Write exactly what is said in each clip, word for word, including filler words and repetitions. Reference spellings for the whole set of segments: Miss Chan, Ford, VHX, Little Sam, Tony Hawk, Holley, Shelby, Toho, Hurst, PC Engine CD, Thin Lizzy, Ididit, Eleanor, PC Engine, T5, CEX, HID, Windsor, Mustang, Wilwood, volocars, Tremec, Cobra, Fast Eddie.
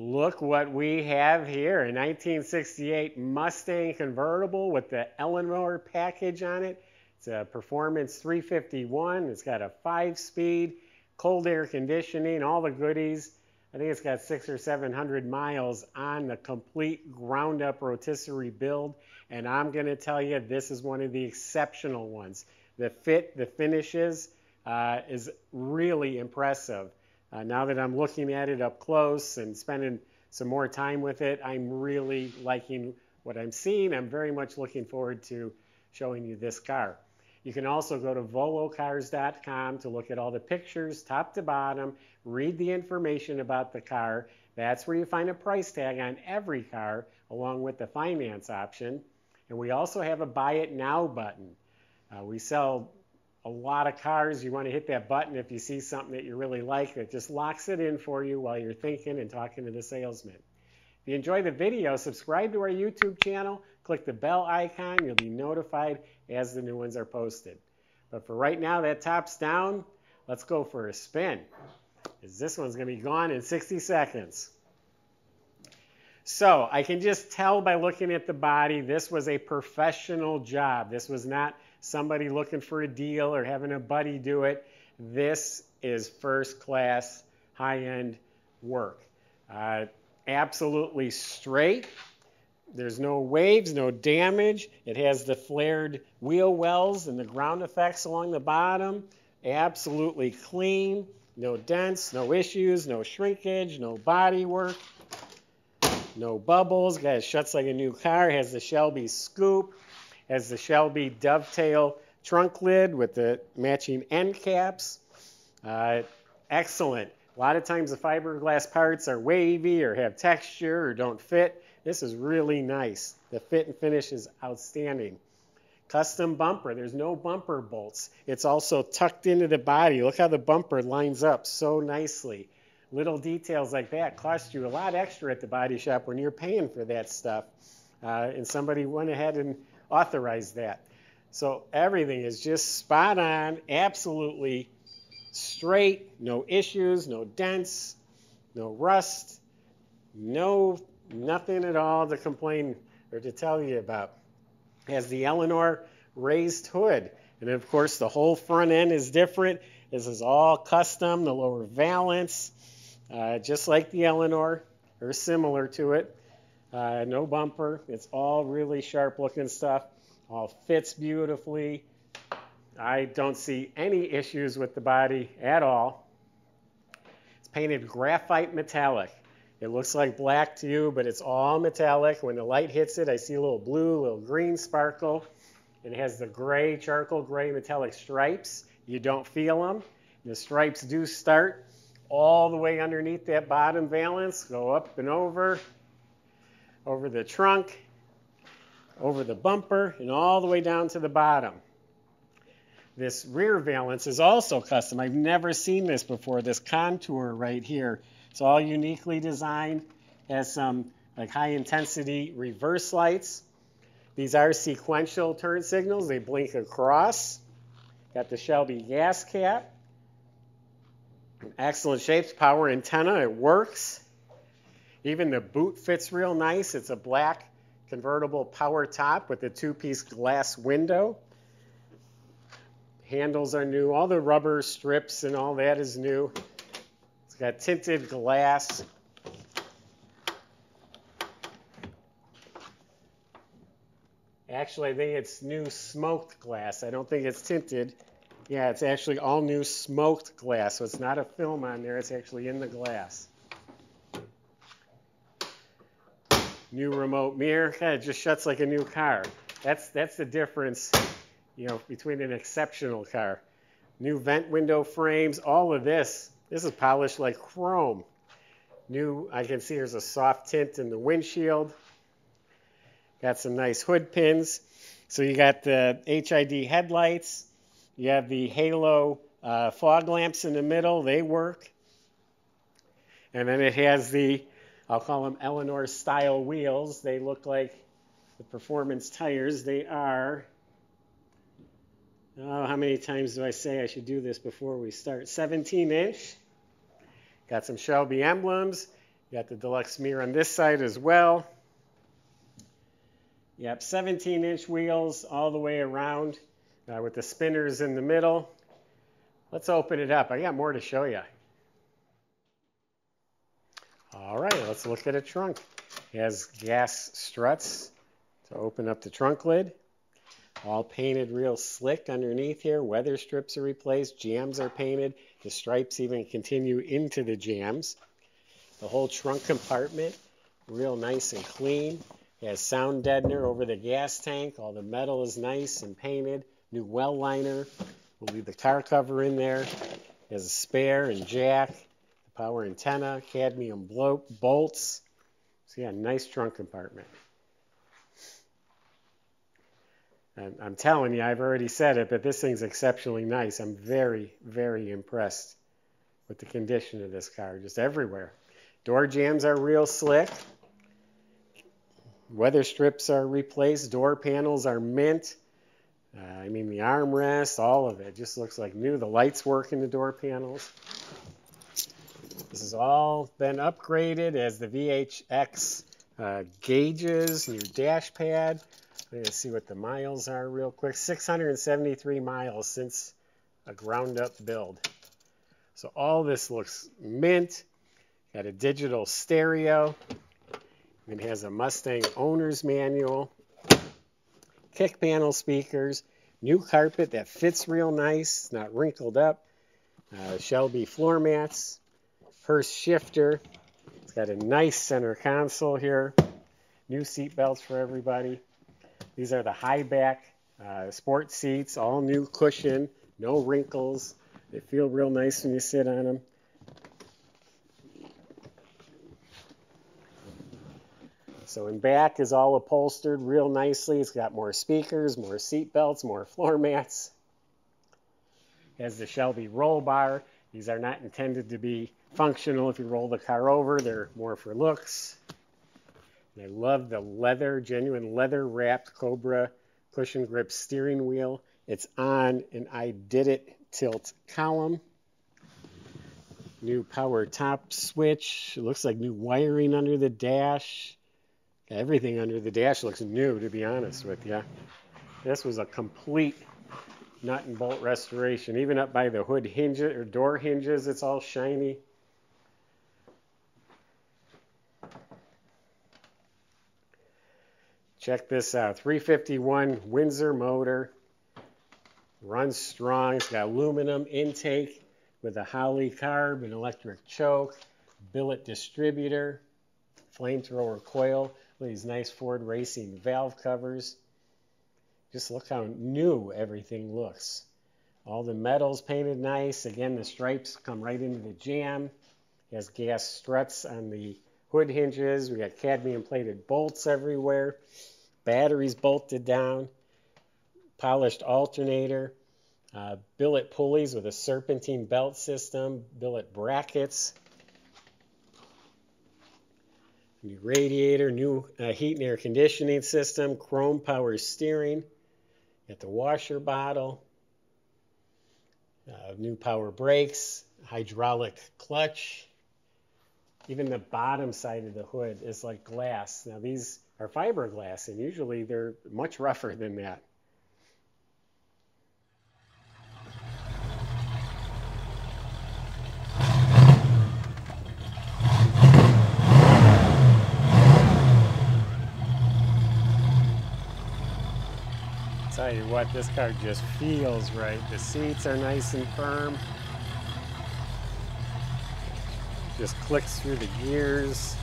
Look what we have here, a nineteen sixty-eight Mustang convertible with the Eleanor package on it. It's a Performance three fifty-one. It's got a five-speed, cold air conditioning, all the goodies. I think it's got six or seven hundred miles on the complete ground-up rotisserie build. And I'm going to tell you, this is one of the exceptional ones. The fit, the finishes uh, is really impressive. Uh, now that I'm looking at it up close and spending some more time with it, I'm really liking what I'm seeing. I'm very much looking forward to showing you this car. You can also go to volocars dot com to look at all the pictures, top to bottom, read the information about the car. That's where you find a price tag on every car, along with the finance option. And we also have a Buy It Now button. Uh, we sell a lot of cars. You want to hit that button if you see something that you really like that just locks it in for you while you're thinking and talking to the salesman. If you enjoy the video, subscribe to our YouTube channel, click the bell icon, you'll be notified as the new ones are posted. But for right now, that top's down. Let's go for a spin, because this one's going to be gone in sixty seconds. So I can just tell by looking at the body, this was a professional job. This was not somebody looking for a deal or having a buddy do it. This is first-class, high-end work. Uh, absolutely straight. There's no waves, no damage. It has the flared wheel wells and the ground effects along the bottom. Absolutely clean. No dents, no issues, no shrinkage, no body work, no bubbles. Guys, shuts like a new car. Has the Shelby scoop. Has the Shelby dovetail trunk lid with the matching end caps. Uh, excellent. A lot of times the fiberglass parts are wavy or have texture or don't fit. This is really nice. The fit and finish is outstanding. Custom bumper. There's no bumper bolts. It's also tucked into the body. Look how the bumper lines up so nicely. Little details like that cost you a lot extra at the body shop when you're paying for that stuff. Uh, and somebody went ahead and authorize that. So everything is just spot on, absolutely straight, no issues, no dents, no rust, no nothing at all to complain or to tell you about. It has the Eleanor raised hood, and of course the whole front end is different. This is all custom, the lower valance, uh, just like the Eleanor or similar to it. Uh, no bumper. It's all really sharp looking stuff. All fits beautifully. I don't see any issues with the body at all. It's painted graphite metallic. It looks like black to you, but it's all metallic. When the light hits it, I see a little blue, a little green sparkle. It has the gray, charcoal gray metallic stripes. You don't feel them. The stripes do start all the way underneath that bottom valance, go up and over. over the trunk, over the bumper, and all the way down to the bottom. This rear valance is also custom. I've never seen this before, this contour right here. It's all uniquely designed, has some like high-intensity reverse lights. These are sequential turn signals. They blink across. Got the Shelby gas cap. In excellent shapes, power antenna, it works. Even the boot fits real nice. It's a black convertible power top with a two-piece glass window. Handles are new. All the rubber strips and all that is new. It's got tinted glass. Actually, I think it's new smoked glass. I don't think it's tinted. Yeah, it's actually all new smoked glass. So it's not a film on there. It's actually in the glass. New remote mirror, kind of just shuts like a new car. That's that's the difference, you know, between an exceptional car. New vent window frames, all of this. This is polished like chrome. New, I can see there's a soft tint in the windshield. Got some nice hood pins. So you got the H I D headlights. You have the halo uh, fog lamps in the middle. They work. And then it has the, I'll call them Eleanor style wheels. They look like the performance tires. They are, oh, how many times do I say I should do this before we start? seventeen inch. Got some Shelby emblems. You got the deluxe mirror on this side as well. Yep, seventeen inch wheels all the way around uh, with the spinners in the middle. Let's open it up. I got more to show you. All right, let's look at a trunk. It has gas struts to open up the trunk lid. All painted real slick underneath here. Weather strips are replaced. Jams are painted. The stripes even continue into the jams. The whole trunk compartment, real nice and clean. It has sound deadener over the gas tank. All the metal is nice and painted. New well liner. We'll leave the car cover in there. It has a spare and jack. The power antenna, cadmium bolts. So yeah, nice trunk compartment. I'm telling you, I've already said it, but this thing's exceptionally nice. I'm very, very impressed with the condition of this car, just everywhere. Door jams are real slick. Weather strips are replaced. Door panels are mint. Uh, I mean, the armrest, all of it just looks like new. The lights work in the door panels. This has all been upgraded as the V H X uh, gauges, new dash pad. We're going to see what the miles are real quick. six hundred seventy-three miles since a ground-up build. So all this looks mint. Got a digital stereo. It has a Mustang owner's manual. Kick panel speakers. New carpet that fits real nice. It's not wrinkled up. Uh, Shelby floor mats. Hurst shifter. It's got a nice center console here. New seat belts for everybody. These are the high back uh, sport seats, all new cushion, no wrinkles. They feel real nice when you sit on them. So in back is all upholstered real nicely. It's got more speakers, more seat belts, more floor mats. It has the Shelby roll bar. These are not intended to be functional if you roll the car over. They're more for looks. I love the leather, genuine leather-wrapped Cobra cushion grip steering wheel. It's on an Ididit tilt column. New power top switch. It looks like new wiring under the dash. Everything under the dash looks new, to be honest with you. This was a complete nut and bolt restoration. Even up by the hood hinges or door hinges, it's all shiny. Check this out, three fifty-one Windsor motor, runs strong. It's got aluminum intake with a Holley carb, an electric choke, billet distributor, flamethrower coil, these nice Ford Racing valve covers. Just look how new everything looks. All the metal's painted nice. Again, the stripes come right into the jam. It has gas struts on the hood hinges. We got cadmium plated bolts everywhere. Batteries bolted down. Polished alternator. Uh, billet pulleys with a serpentine belt system. Billet brackets. New radiator. New uh, heat and air conditioning system. Chrome power steering. Got the washer bottle. Uh, new power brakes. Hydraulic clutch. Even the bottom side of the hood is like glass. Now these are fiberglass, and usually they're much rougher than that. I'll tell you what, this car just feels right. The seats are nice and firm. Just clicks through the gears.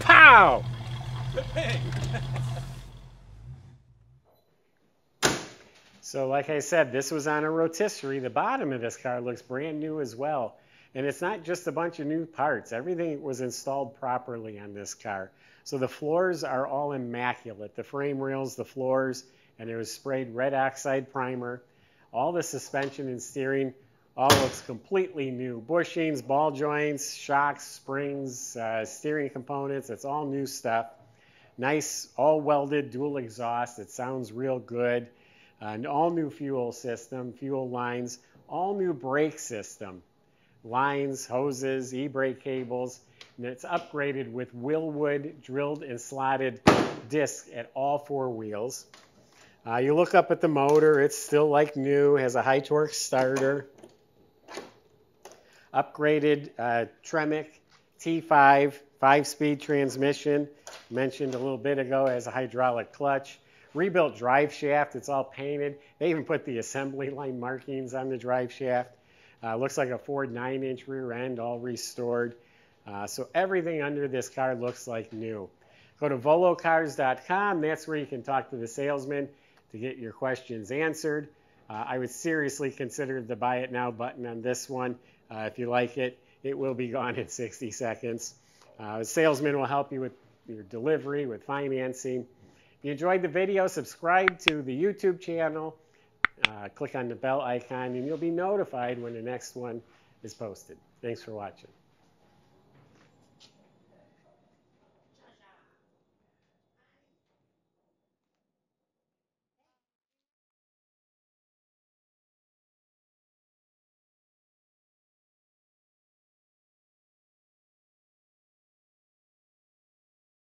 Pow! So like I said, this was on a rotisserie. The bottom of this car looks brand new as well. And it's not just a bunch of new parts. Everything was installed properly on this car. So the floors are all immaculate. The frame rails, the floors, and it was sprayed red oxide primer. All the suspension and steering all looks completely new. Bushings, ball joints, shocks, springs, uh, steering components. It's all new stuff. Nice, all welded, dual exhaust. It sounds real good. an all new fuel system, fuel lines, all new brake system, lines, hoses, e-brake cables, and it's upgraded with Wilwood drilled and slotted disc at all four wheels. Uh, you look up at the motor, it's still like new, has a high torque starter, upgraded uh, Tremec T five five-speed transmission, mentioned a little bit ago, has a hydraulic clutch, rebuilt drive shaft, it's all painted. They even put the assembly line markings on the drive shaft. Uh, looks like a Ford nine inch rear end, all restored. Uh, so everything under this car looks like new. Go to volocars dot com. That's where you can talk to the salesman to get your questions answered. Uh, I would seriously consider the buy it now button on this one. Uh, if you like it, it will be gone in sixty seconds. Uh, the salesman will help you with your delivery, with financing. If you enjoyed the video, subscribe to the YouTube channel. Uh, click on the bell icon and you'll be notified when the next one is posted. Thanks for watching.